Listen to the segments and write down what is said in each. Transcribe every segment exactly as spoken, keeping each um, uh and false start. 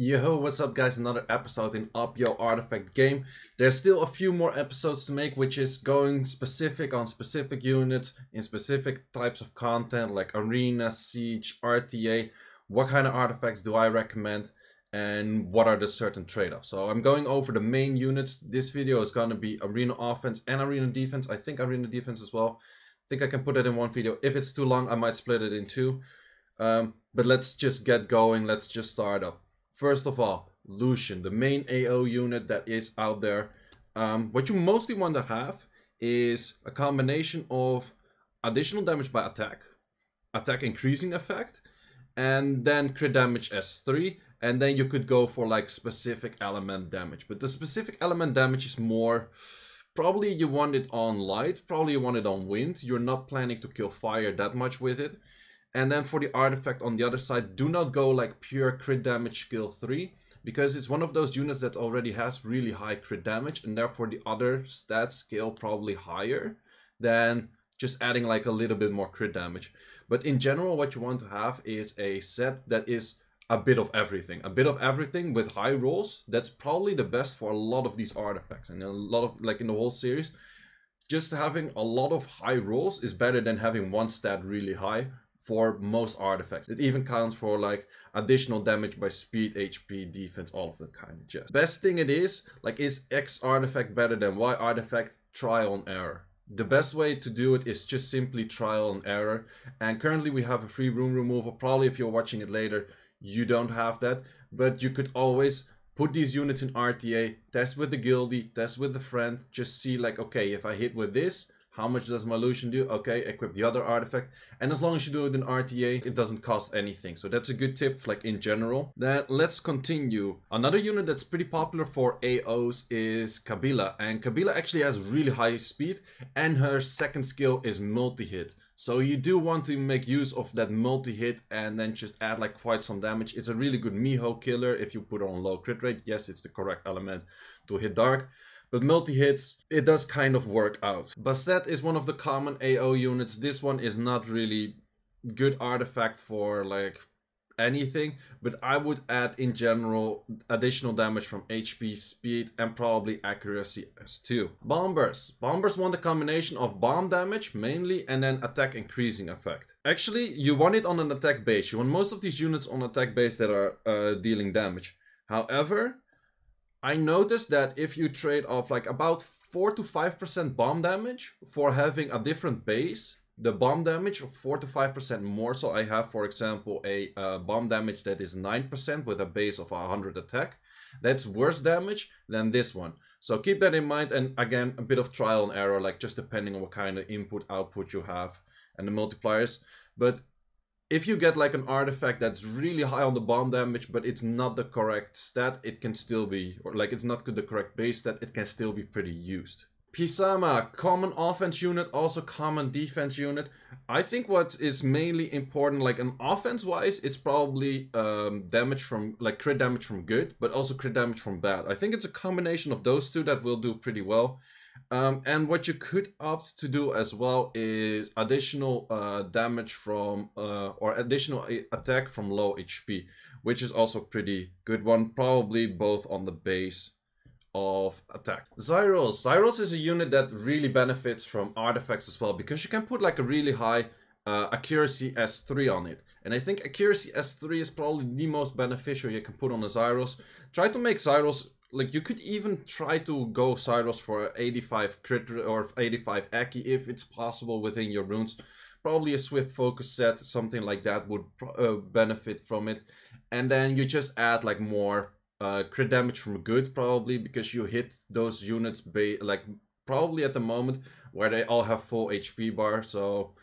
Yo, what's up guys, another episode in Up Your Artifact game. There's still a few more episodes to make, which is going specific on specific units, in specific types of content like Arena, Siege, R T A, what kind of artifacts do I recommend, and what are the certain trade-offs. So I'm going over the main units. This video is going to be Arena Offense and Arena Defense. I think Arena Defense as well. I think I can put it in one video. If it's too long, I might split it in two. Um, but let's just get going, let's just start up. First of all, Lushen, the main A O unit that is out there. Um, what you mostly want to have is a combination of additional damage by attack, attack increasing effect, and then crit damage S three, and then you could go for like specific element damage. But the specific element damage is more, probably you want it on light, probably you want it on wind. You're not planning to kill fire that much with it. And then for the artifact on the other side, do not go like pure crit damage skill three, because it's one of those units that already has really high crit damage, and therefore the other stats scale probably higher than just adding like a little bit more crit damage. But in general, what you want to have is a set that is a bit of everything. A bit of everything with high rolls, that's probably the best for a lot of these artifacts, and a lot of, like in the whole series, just having a lot of high rolls is better than having one stat really high. For most artifacts, it even counts for like additional damage by speed, H P, defense, all of that kind of jazz. Best thing it is, like, is X artifact better than Y artifact? Trial and error. The best way to do it is just simply trial and error. And currently we have a free room removal. Probably if you're watching it later, you don't have that, but you could always put these units in R T A, test with the guildie, test with the friend, just see like, okay, if I hit with this, how much does my Lushen do? Okay, equip the other artifact. And as long as you do it in R T A, it doesn't cost anything. So that's a good tip, like in general. Then let's continue. Another unit that's pretty popular for A Os is Kabila. And Kabila actually has really high speed, and her second skill is multi-hit. So you do want to make use of that multi-hit and then just add like quite some damage. It's a really good Miho killer if you put her on low crit rate. Yes, it's the correct element to hit dark. But multi-hits, it does kind of work out. Bastet is one of the common A O units. This one is not really good artifact for like anything, but I would add in general additional damage from H P, speed, and probably accuracy as too. Bombers. Bombers want a combination of bomb damage mainly and then attack increasing effect. Actually, you want it on an attack base. You want most of these units on attack base that are uh, dealing damage. However, I noticed that if you trade off like about four to five percent bomb damage for having a different base, the bomb damage of four to five percent more, so I have, for example, a uh, bomb damage that is nine percent with a base of one hundred attack, that's worse damage than this one. So keep that in mind, and again, a bit of trial and error, like just depending on what kind of input output you have and the multipliers. But if you get like an artifact that's really high on the bomb damage, but it's not the correct stat, it can still be, or like it's not the correct base stat, it can still be pretty used. Pisama, common offense unit, also common defense unit. I think what is mainly important, like an offense-wise, it's probably um, damage from, like crit damage from good, but also crit damage from bad. I think it's a combination of those two that will do pretty well. Um, and what you could opt to do as well is additional uh, damage from uh, or additional attack from low H P, which is also pretty good one, probably both on the base of attack. Zyros. Zyros is a unit that really benefits from artifacts as well, because you can put like a really high uh, accuracy S three on it. And I think accuracy S three is probably the most beneficial you can put on a Zyros. Try to make Zyros, like you could even try to go Zyros for eighty-five crit or eighty-five Aki if it's possible within your runes. Probably a swift focus set, something like that would uh, benefit from it. And then you just add like more uh, crit damage from good probably, because you hit those units ba like probably at the moment where they all have full H P bar. So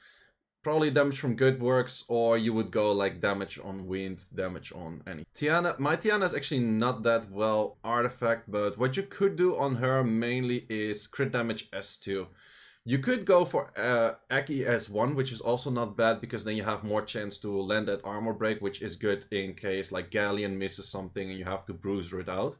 probably damage from good works, or you would go like damage on wind, damage on any. Tiana, my Tiana is actually not that well artifact, but what you could do on her mainly is crit damage S two. You could go for uh, Aki S one, which is also not bad, because then you have more chance to land that armor break, which is good in case like Galleon misses something and you have to bruiser it out.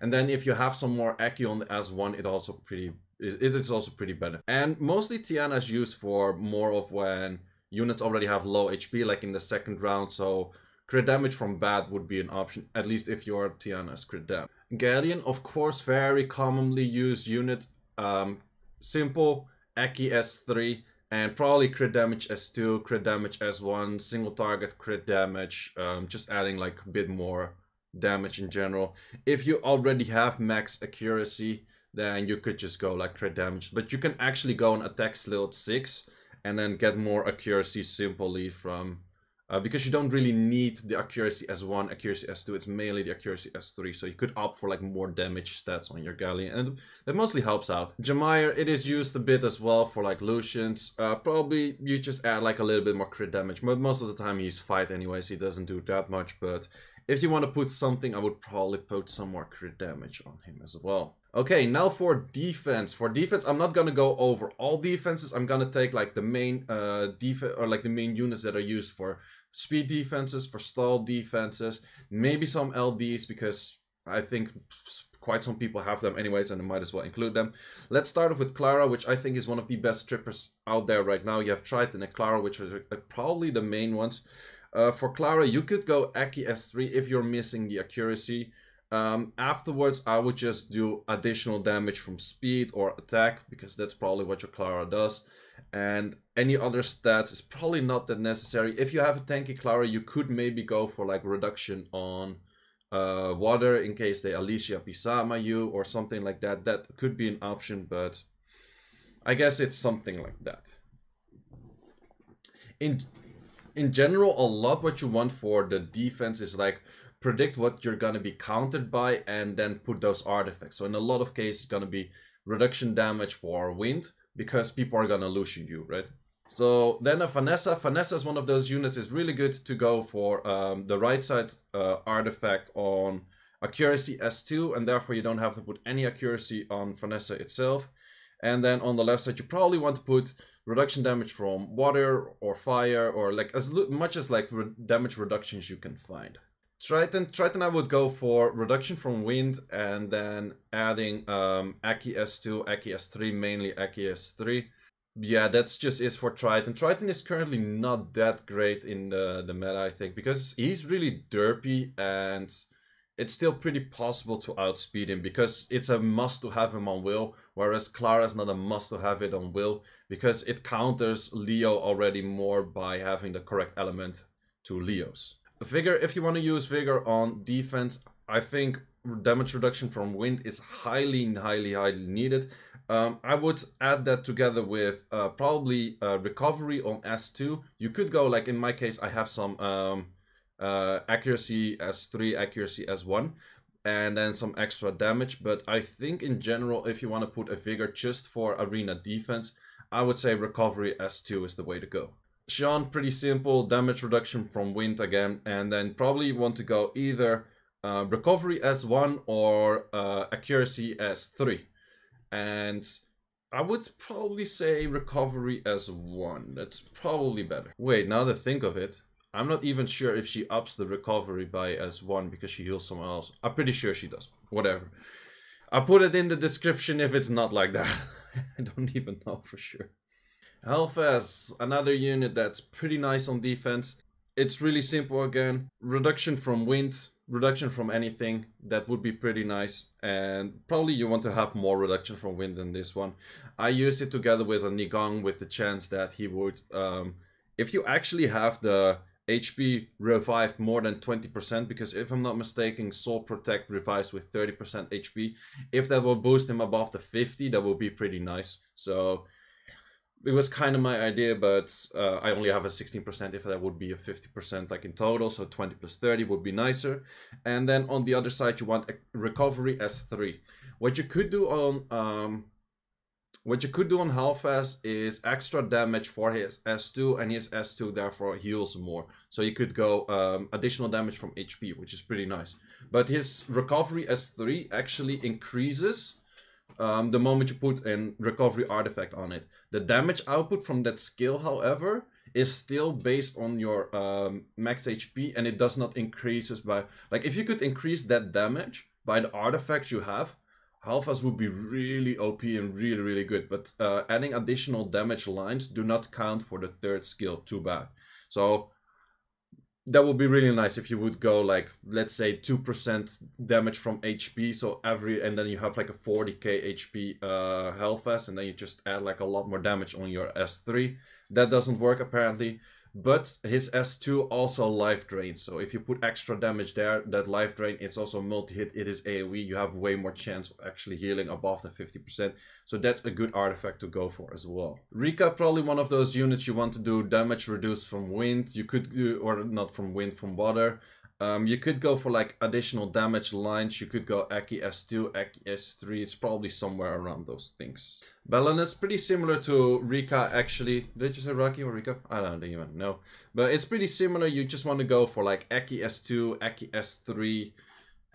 And then if you have some more Aki on the S one, it also pretty it is also pretty beneficial. And mostly Tiana is used for more of when units already have low H P, like in the second round, so Crit damage from Bat would be an option, at least if you are Tiana's crit damage. Galleon, of course, very commonly used unit. Um, simple, Eki S three, and probably crit damage S two, crit damage S one, single target crit damage, um, just adding like a bit more damage in general. If you already have max accuracy, then you could just go like crit damage, but you can actually go on attack slot six and then get more accuracy simply from uh, because you don't really need the accuracy S one, accuracy S two, it's mainly the accuracy S three, so you could opt for like more damage stats on your Galleon, and that mostly helps out. Jemire, it is used a bit as well for like Lucian's, uh, probably you just add like a little bit more crit damage, but most of the time he's five anyways, he doesn't do that much, but if you want to put something, I would probably put some more crit damage on him as well. Okay, now for defense. For defense, I'm not gonna go over all defenses. I'm gonna take like the main uh, defense or like the main units that are used for speed defenses, for stall defenses, maybe some L Ds because I think quite some people have them anyways, and I might as well include them. Let's start off with Clara, which I think is one of the best strippers out there right now. You have Triton and Clara, which are probably the main ones. Uh, for Clara, you could go Eki S three if you're missing the accuracy. Um, afterwards, I would just do additional damage from speed or attack, because that's probably what your Clara does. And any other stats is probably not that necessary. If you have a tanky Clara, you could maybe go for like reduction on uh, water in case they Alicia Pisama you or something like that. That could be an option, but I guess it's something like that. In In general, a lot what you want for the defense is like predict what you're going to be countered by and then put those artifacts. So in a lot of cases, it's going to be reduction damage for wind because people are going to Lushen you, right? So then a Vanessa. Vanessa is one of those units is really good to go for um, the right side uh, artifact on accuracy S two, and therefore you don't have to put any accuracy on Vanessa itself. And then on the left side, you probably want to put reduction damage from water or fire or like as much as like re damage reductions you can find. Triton, Triton I would go for reduction from wind and then adding um, Eki S two, Eki S three, mainly Eki S three. Yeah, that's just it for Triton. Triton is currently not that great in the, the meta, I think, because he's really derpy and it's still pretty possible to outspeed him because it's a must to have him on will, whereas Clara is not a must to have it on will because it counters Leo already more by having the correct element to Leo's. Vigor, if you want to use Vigor on defense, I think damage reduction from wind is highly, highly, highly needed. Um, I would add that together with uh, probably uh, recovery on S two. You could go, like in my case, I have some um, Uh, accuracy S three, accuracy S one, and then some extra damage. But I think in general, if you want to put a Vigor just for arena defense, I would say recovery S two is the way to go. Shion, pretty simple, damage reduction from wind again, and then probably want to go either uh, recovery S one or uh, accuracy S three. And I would probably say recovery S one, that's probably better. Wait, now that I think of it, I'm not even sure if she ups the recovery by S one because she heals someone else. I'm pretty sure she does. Whatever. I'll put it in the description if it's not like that. I don't even know for sure. Hellfest, another unit that's pretty nice on defense. It's really simple again. Reduction from wind, reduction from anything. That would be pretty nice. And probably you want to have more reduction from wind than this one. I used it together with a Nigong with the chance that he would... Um, if you actually have the... H P revived more than twenty percent, because if I'm not mistaken, Soul Protect revives with thirty percent H P. If that will boost him above the fifty, that will be pretty nice. So it was kind of my idea, but uh, I only have a sixteen percent. If that would be a fifty percent like in total, so twenty plus thirty would be nicer. And then on the other side, you want a recovery S three. What you could do on um, What you could do on Halphas is extra damage for his S two, and his S two therefore heals more. So you could go um, additional damage from H P, which is pretty nice. But his recovery S three actually increases um, the moment you put a recovery artifact on it. The damage output from that skill, however, is still based on your um, max H P, and it does not increases by... Like, if you could increase that damage by the artifacts you have, Halphas would be really O P and really, really good, but uh, adding additional damage lines do not count for the third skill, too bad. So that would be really nice if you would go like, let's say two percent damage from H P, so every, and then you have like a forty K H P uh, Hellfest, and then you just add like a lot more damage on your S three. That doesn't work apparently, but his S two also life drains, so if you put extra damage there, that life drain, it's also multi-hit, it is AoE, you have way more chance of actually healing above the fifty percent, so that's a good artifact to go for as well. Rica, probably one of those units you want to do damage reduced from wind, you could do, or not from wind, from water. Um, you could go for like additional damage lines, you could go Aki S two, Aki S three, it's probably somewhere around those things. Balanus is pretty similar to Rica actually. Did you say Rocky or Rica? I don't even know. But it's pretty similar, you just want to go for like Aki S two, Aki S three,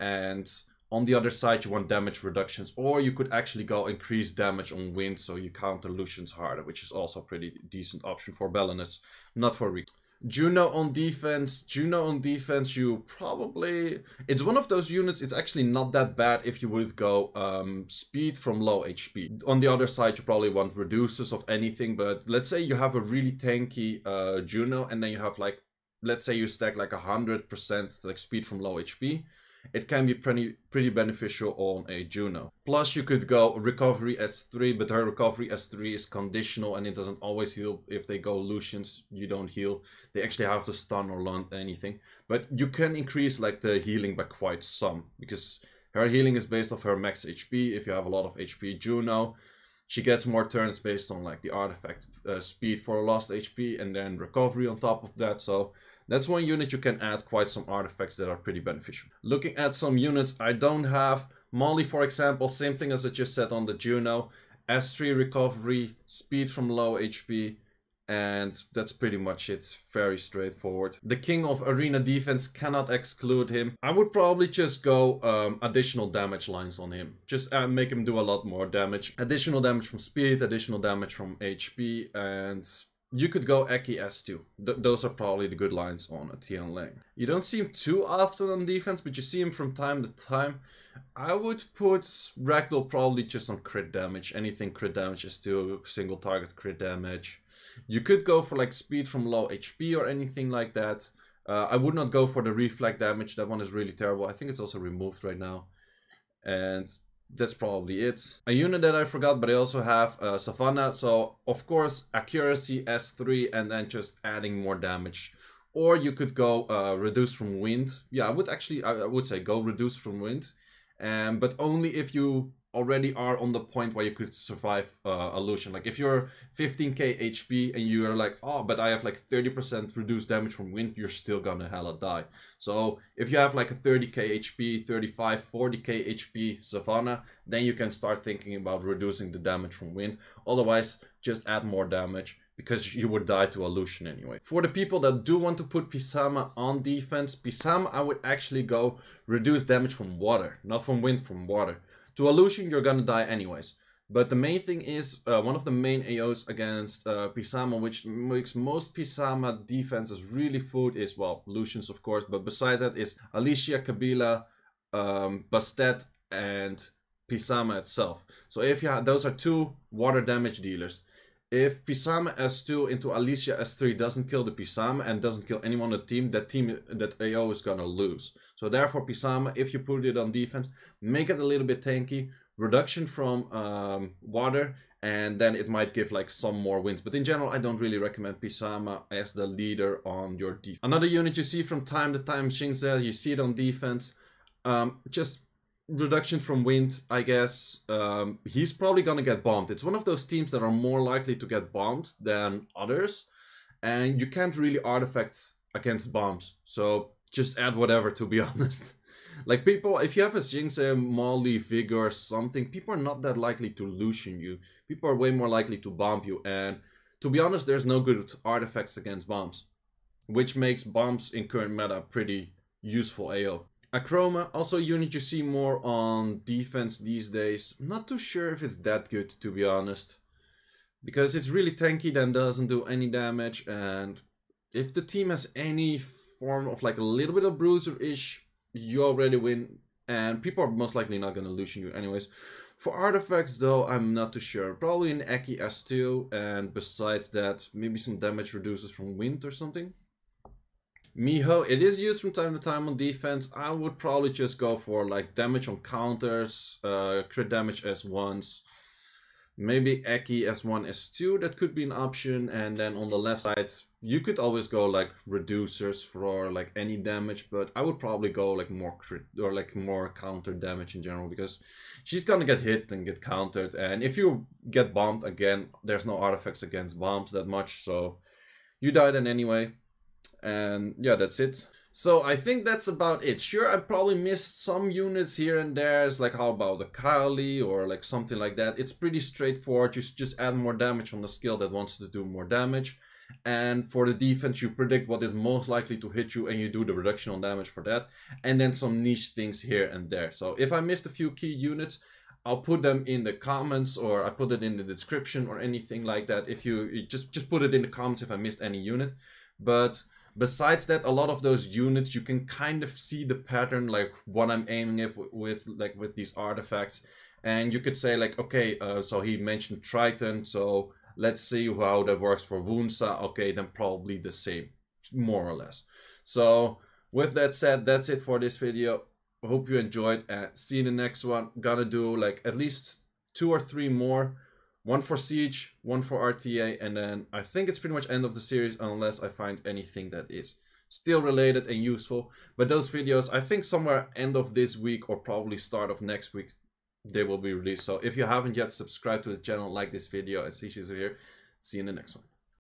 and on the other side you want damage reductions, or you could actually go increase damage on wind so you counter Lushen's harder, which is also a pretty decent option for Balanus, not for Rica. Juno on defense, Juno on defense, you probably, it's one of those units, it's actually not that bad if you would go um, speed from low H P. On the other side, you probably want reducers of anything, but let's say you have a really tanky uh, Juno, and then you have like, let's say you stack like one hundred percent like speed from low H P. It can be pretty pretty beneficial on a Juno. Plus you could go recovery S three, but her recovery S three is conditional and it doesn't always heal. If they go Lucian's, you don't heal. They actually have to stun or land anything. But you can increase like the healing by quite some, because her healing is based off her max H P. If you have a lot of H P Juno, she gets more turns based on like the artifact uh, speed for lost H P and then recovery on top of that. So that's one unit you can add quite some artifacts that are pretty beneficial. Looking at some units I don't have, Molly for example, same thing as I just said on the Juno, S three recovery, speed from low H P, and that's pretty much it, very straightforward. The king of arena defense, cannot exclude him. I would probably just go um, additional damage lines on him, just uh, make him do a lot more damage. Additional damage from speed, additional damage from H P, and you could go Aki S two. Th those are probably the good lines on a Tian Ling. You don't see him too often on defense, but you see him from time to time. I would put Ragdoll probably just on crit damage. Anything crit damage is still single target crit damage. You could go for like speed from low H P or anything like that. Uh, I would not go for the reflect damage. That one is really terrible. I think it's also removed right now. And that's probably it. A unit that I forgot, but I also have uh, Savannah, so of course accuracy S three and then just adding more damage. Or you could go uh, reduce from wind. Yeah, I would actually, I would say go reduce from wind, um, but only if you already are on the point where you could survive uh, a Lushen. Like if you're fifteen K H P and you're like, oh, but I have like thirty percent reduced damage from wind, you're still gonna hella die. So if you have like a thirty K H P, thirty-five, forty K H P Savannah, then you can start thinking about reducing the damage from wind. Otherwise, just add more damage, because you would die to a Lushen anyway. For the people that do want to put Pisama on defense, Pisama I would actually go reduce damage from water, not from wind, from water. To a Lushen, you're gonna die anyways. But the main thing is, uh, one of the main A Os against uh, Pisama, which makes most Pisama defenses really food, is, well, Lushen's of course, but beside that is Alicia, Kabila, um, Bastet, and Pisama itself. So if you have, those are two water damage dealers. If Pisama S two into Alicia S three doesn't kill the Pisama and doesn't kill anyone on the team, that team, that A O is gonna lose. So therefore Pisama, if you put it on defense, make it a little bit tanky, reduction from um, water, and then it might give like some more wins. But in general, I don't really recommend Pisama as the leader on your defense. Another unit you see from time to time, Xing Zhe, you see it on defense, um, just reduction from wind, I guess. Um, he's probably gonna get bombed. It's one of those teams that are more likely to get bombed than others, and you can't really artifact against bombs, so just add whatever, to be honest. Like people, if you have a Xing Zhe, Molly, Vigor, something, people are not that likely to Lushen you. People are way more likely to bomb you, and to be honest, there's no good artifacts against bombs, which makes bombs in current meta pretty useful A O. Achroma, also a unit you see more on defense these days. Not too sure if it's that good, to be honest, because it's really tanky, then doesn't do any damage, and if the team has any form of like a little bit of bruiser-ish, you already win, and people are most likely not gonna Lushen you anyways. For artifacts though, I'm not too sure. Probably an Aki S two, and besides that, maybe some damage reduces from wind or something. Miho, it is used from time to time on defense. I would probably just go for like damage on counters, uh, crit damage S ones. Maybe Eki S one, S two, that could be an option. And then on the left side, you could always go like reducers for like any damage, but I would probably go like more crit or like more counter damage in general, because she's gonna get hit and get countered. And if you get bombed again, there's no artifacts against bombs that much, so you die then anyway. And yeah, that's it. So I think that's about it. Sure, I probably missed some units here and there. It's like, how about the Kylie or like something like that. It's pretty straightforward. You just add more damage on the skill that wants to do more damage. And for the defense, you predict what is most likely to hit you and you do the reduction on damage for that. And then some niche things here and there. So if I missed a few key units, I'll put them in the comments, or I put it in the description or anything like that. If you, you just, just put it in the comments if I missed any unit. But besides that, a lot of those units, you can kind of see the pattern, like what I'm aiming at with, like with these artifacts. And you could say like, okay, uh, so he mentioned Triton, so let's see how that works for Wunsa. Okay, then probably the same, more or less. So with that said, that's it for this video. Hope you enjoyed, and see you in the next one. Gonna do like at least two or three more. One for Siege, one for R T A, and then I think it's pretty much end of the series unless I find anything that is still related and useful. But those videos, I think somewhere end of this week or probably start of next week, they will be released. So if you haven't yet subscribed to the channel, like this video, as Alicia is here, see you in the next one.